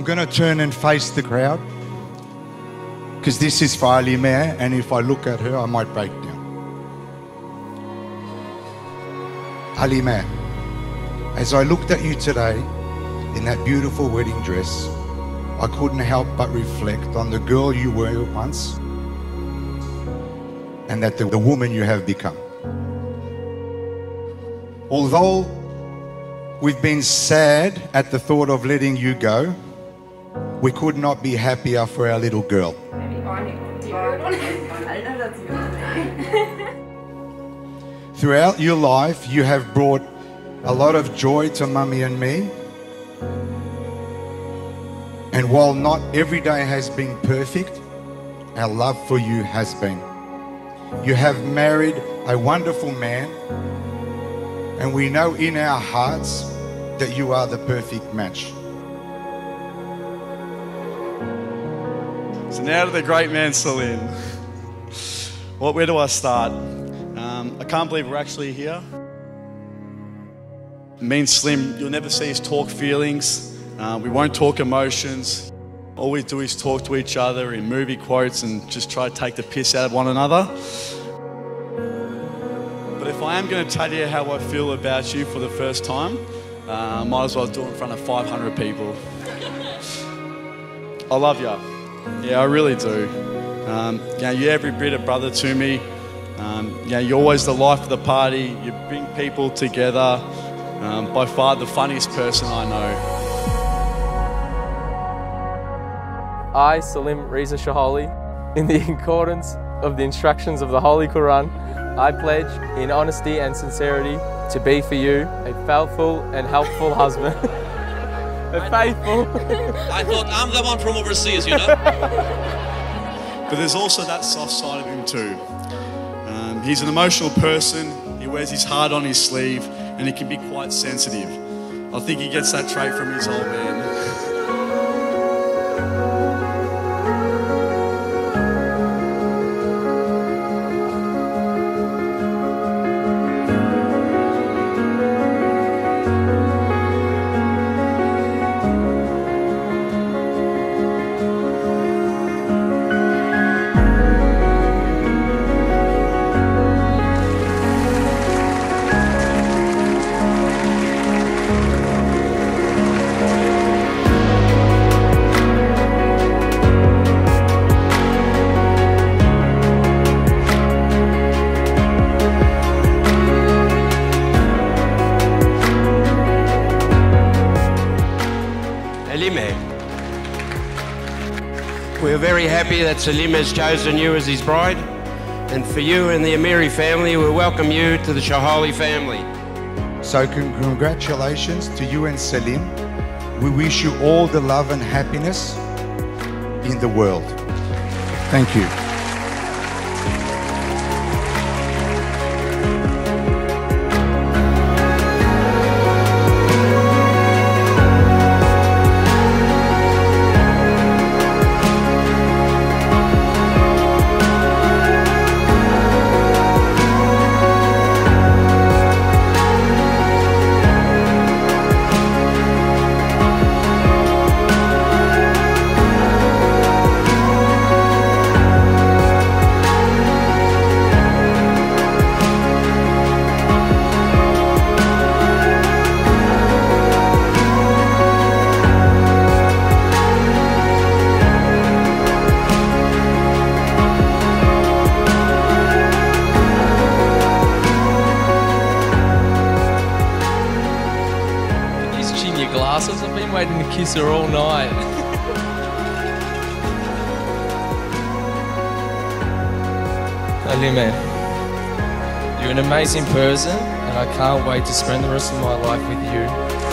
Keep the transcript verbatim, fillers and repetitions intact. I'm going to turn and face the crowd because this is Falimeh, and if I look at her, I might break down. Halimeh, as I looked at you today in that beautiful wedding dress, I couldn't help but reflect on the girl you were once and that the, the woman you have become. Although we've been sad at the thought of letting you go, we could not be happier for our little girl. Throughout your life, you have brought a lot of joy to Mummy and me. And while not every day has been perfect, our love for you has been. You have married a wonderful man, and we know in our hearts that you are the perfect match. So now to the great man Selim. What? Where do I start? Um, I can't believe we're actually here. Me and Selim, you'll never see us talk feelings. Uh, we won't talk emotions. All we do is talk to each other in movie quotes and just try to take the piss out of one another. But if I am going to tell you how I feel about you for the first time, uh, I might as well do it in front of five hundred people. I love you. Yeah, I really do. Um, you know, you're every bit a brother to me. Um, you know, you're always the life of the party. You bring people together. Um, by far the funniest person I know. I, Selim Reza Shahali, in the accordance of the instructions of the Holy Quran, I pledge, in honesty and sincerity, to be for you a faithful and helpful husband. A faithful... I thought, I'm the one from overseas, you know? But there's also that soft side of him too. Um, he's an emotional person, he wears his heart on his sleeve, and he can be quite sensitive. I think he gets that trait from his old man. We're very happy that Selim has chosen you as his bride, and for you and the Amiri family, we welcome you to the Shahali family. So congratulations to you and Selim. We wish you all the love and happiness in the world. Thank you. Glasses. I've been waiting to kiss her all night. Selim, you're an amazing person, and I can't wait to spend the rest of my life with you.